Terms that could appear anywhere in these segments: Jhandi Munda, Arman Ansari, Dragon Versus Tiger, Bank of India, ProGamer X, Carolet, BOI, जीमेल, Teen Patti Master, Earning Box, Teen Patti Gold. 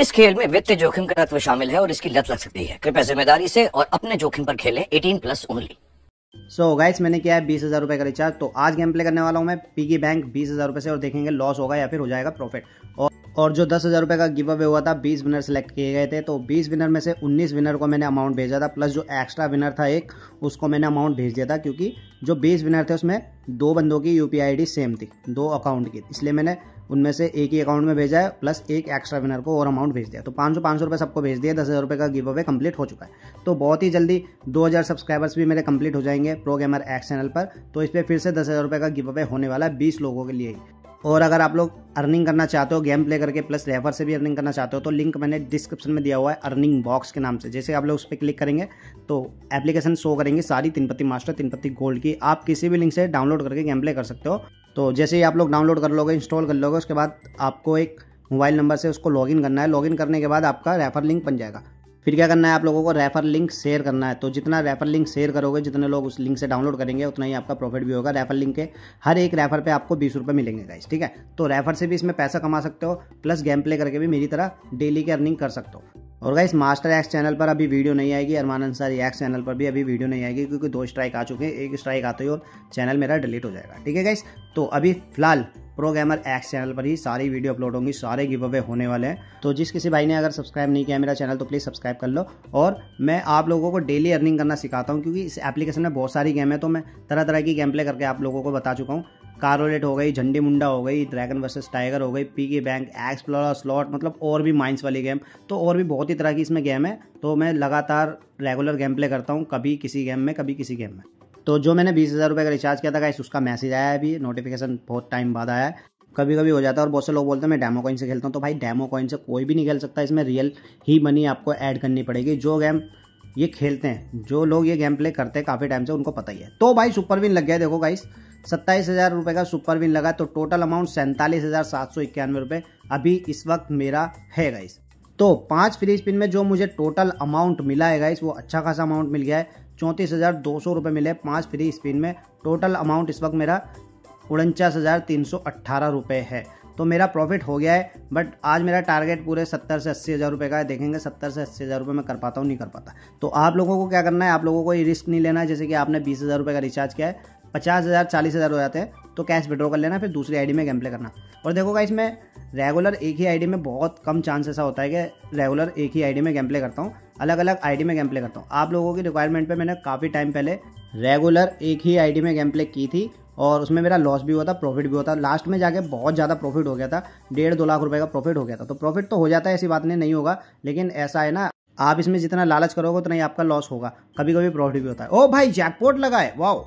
इस खेल में वित्तीय जोखिम का तत्व शामिल है और इसकी लत लग सकती है। कृपया जिम्मेदारी से और अपने जोखिम पर खेलें। 18+ ओनली। सो गाइस, मैंने किया है 20,000 रुपये का रिचार्ज। तो आज गेम प्ले करने वाला हूँ मैं पीके बैंक 20,000 रुपये से और देखेंगे लॉस होगा या फिर हो जाएगा प्रॉफिट। और जो 10,000 रुपये का गिव अवे हुआ था 20 विनर सेलेक्ट किए गए थे। तो 20 विनर में से 19 विनर को मैंने अमाउंट भेजा था, प्लस जो एक्स्ट्रा विनर था एक, उसको मैंने अमाउंट भेज दिया था क्योंकि जो 20 विनर थे उसमें दो बंदों की यूपीआई आईडी सेम थी, दो अकाउंट की, इसलिए मैंने उनमें से एक ही अकाउंट में भेजा है प्लस एक एक्स्ट्रा विनर को और अमाउंट भेज दिया। तो 500-500 रुपये सबको भेज दिया। 10,000 रुपये का गिव अवे कंप्लीट हो चुका है। तो बहुत ही जल्दी 2000 सब्सक्राइबर्स भी मेरे कंप्लीट हो जाएंगे प्रोगेमर एक्स चैनल पर। तो इस पर फिर से 10,000 रुपये का गिव अवे होने वाला है 20 लोगों के लिए ही। और अगर आप लोग अर्निंग करना चाहते हो गेम प्ले करके प्लस रेफर से भी अर्निंग करना चाहते हो तो लिंक मैंने डिस्क्रिप्शन में दिया हुआ है अर्निंग बॉक्स के नाम से। जैसे आप लोग उस पर क्लिक करेंगे तो एप्लीकेशन शो करेंगे सारी तीनपत्ती मास्टर तीनपत्ती गोल्ड की। आप किसी भी लिंक से डाउनलोड करके गेम प्ले कर सकते हो। तो जैसे ही आप लोग डाउनलोड कर लोगे, इंस्टॉल कर लोगे, उसके बाद आपको एक मोबाइल नंबर से उसको लॉगिन करना है। लॉगिन करने के बाद आपका रेफर लिंक बन जाएगा। फिर क्या करना है, आप लोगों को रेफर लिंक शेयर करना है। तो जितना रेफर लिंक शेयर करोगे, जितने लोग उस लिंक से डाउनलोड करेंगे, उतना ही आपका प्रॉफिट भी होगा। रेफर लिंक के हर एक रेफर पे आपको 20 रुपये मिलेंगे गाइस, ठीक है। तो रेफर से भी इसमें पैसा कमा सकते हो, प्लस गेम प्ले करके भी मेरी तरह डेली की अर्निंग कर सकते हो। और गाइस, मास्टर एक्स चैनल पर अभी वीडियो नहीं आएगी, अरमान अंसारी एक्स चैनल पर भी अभी वीडियो नहीं आएगी क्योंकि 2 स्ट्राइक आ चुके हैं। एक स्ट्राइक आते ही और चैनल मेरा डिलीट हो जाएगा, ठीक है गाइस। तो अभी फिलहाल प्रोगेमर एक्स चैनल पर ही सारी वीडियो अपलोड होंगी, सारे गिव अवे होने वाले हैं। तो जिस किसी भाई ने अगर सब्सक्राइब नहीं किया मेरा चैनल तो प्लीज़ सब्सक्राइब कर लो। और मैं आप लोगों को डेली अर्निंग करना सिखाता हूँ क्योंकि इस एप्लीकेशन में बहुत सारी गेम है। तो मैं तरह तरह की गेम प्ले करके आप लोगों को बता चुका हूँ। कारोलेट हो गई, झंडी मुंडा हो गई, ड्रैगन वर्सेस टाइगर हो गई, पीके बैंक एक्स, प्लो स्लॉट, मतलब और भी माइंस वाली गेम, तो और भी बहुत ही तरह की इसमें गेम है। तो मैं लगातार रेगुलर गेम प्ले करता हूँ, कभी किसी गेम में कभी किसी गेम में। तो जो मैंने 20,000 रुपये का रिचार्ज किया था गाइस, उसका मैसेज आया है अभी, नोटिफिकेशन बहुत टाइम बाद आया है। कभी कभी हो जाता है और बहुत से लोग बोलते हैं मैं डेमो कॉइन से खेलता हूँ। तो भाई डेमो कॉइन से कोई भी नहीं खेल सकता, इसमें रियल ही मनी आपको ऐड करनी पड़ेगी। जो गेम ये खेलते हैं, जो लोग ये गेम प्ले करते हैं काफ़ी टाइम से, उनको पता ही है। तो भाई सुपर विन लग गया, देखो गाइस 27,000 रुपये का सुपर विन लगा। तो टोटल अमाउंट 47,791 रुपये अभी इस वक्त मेरा है गाइस। तो 5 फ्री स्पिन में जो मुझे टोटल अमाउंट मिला है गाइस, वो अच्छा खासा अमाउंट मिल गया है। 34,200 रुपये मिले 5 फ्री स्पिन में। टोटल अमाउंट इस वक्त मेरा 49,318 रुपये है। तो मेरा प्रॉफिट हो गया है, बट आज मेरा टारगेट पूरे 70,000 से 80,000 रुपये का है। देखेंगे 70,000 से 80,000 रुपये मैं कर पाता हूँ नहीं कर पाता। तो आप लोगों को क्या करना है, आप लोगों को ये रिस्क नहीं लेना है। जैसे कि आपने 20,000 रुपये का रिचार्ज किया है, 50,000 40,000 हो जाते हैं तो कैश विड्रॉ कर लेना, फिर दूसरी आईडी में गेम प्ले करना। और देखो गाइस, मैं रेगुलर एक ही आईडी में, बहुत कम चांस ऐसा होता है कि रेगुलर एक ही आईडी में गेम प्ले करता हूँ, अलग अलग आईडी में गेम प्ले करता हूँ। आप लोगों की रिक्वायरमेंट पे मैंने काफ़ी टाइम पहले रेगुलर एक ही आईडी में गेम प्ले की थी और उसमें मेरा लॉस भी हुआ था, प्रॉफिट भी हुआ था। लास्ट में जाके बहुत ज़्यादा प्रॉफिट हो गया था, 1.5-2 लाख रुपये का प्रॉफिट हो गया था। तो प्रॉफिट तो हो जाता है, ऐसी बात नहीं होगा, लेकिन ऐसा है ना, आप इसमें जितना लालच करोगे उतना ही आपका लॉस होगा, कभी कभी प्रॉफिट भी होता है। ओ भाई जैकपॉट लगा है, वाओ,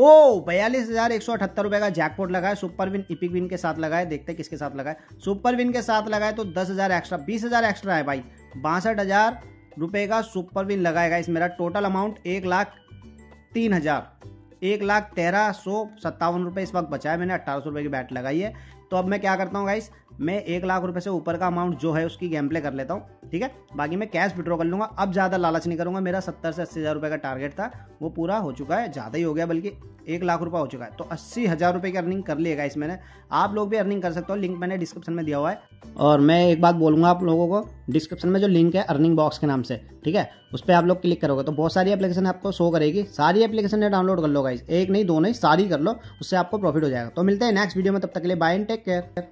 ओ 42,178 रुपये का जैकपॉट लगा है। सुपर विन इपिक विन के साथ लगा है, देखते हैं किसके साथ लगा है। सुपर विन के साथ लगा है तो 10,000 एक्स्ट्रा, 20,000 एक्स्ट्रा है भाई। 62,000 रुपये का सुपर विन लगाएगा इस। मेरा टोटल अमाउंट 1,13,57 रुपये इस वक्त बचा है। मैंने 1,800 रुपये की बैट लगाई है। तो अब मैं क्या करता हूँ गाइस, मैं 1 लाख रुपये से ऊपर का अमाउंट जो है उसकी गेम प्ले कर लेता हूँ, ठीक है। बाकी मैं कैश विड्रॉ कर लूँगा, अब ज़्यादा लालच नहीं करूँगा। मेरा 70,000 से 80,000 रुपये का टारगेट था, वो पूरा हो चुका है, ज़्यादा ही हो गया, बल्कि 1 लाख रुपये हो चुका है। तो 80,000 रुपये की अर्निंग कर लिएगा इसमें। आप लोग भी अर्निंग कर सकते हो, लिंक मैंने डिस्क्रिप्शन में दिया हुआ है। और मैं एक बात बोलूँगा आप लोगों को, डिस्क्रिप्शन में जो लिंक है अर्निंग बॉक्स के नाम से, ठीक है, उस पर आप लोग क्लिक करोगे तो बहुत सारी एप्लीकेशन आपको शो करेगी। सारी एप्लीकेशन डाउनलोड कर लो गाइस, एक नहीं दो नहीं, सारी कर लो, उससे आपको प्रॉफिट हो जाएगा। तो मिलते हैं नेक्स्ट वीडियो में, तब तक के लिए बाय एंड टेक केयर।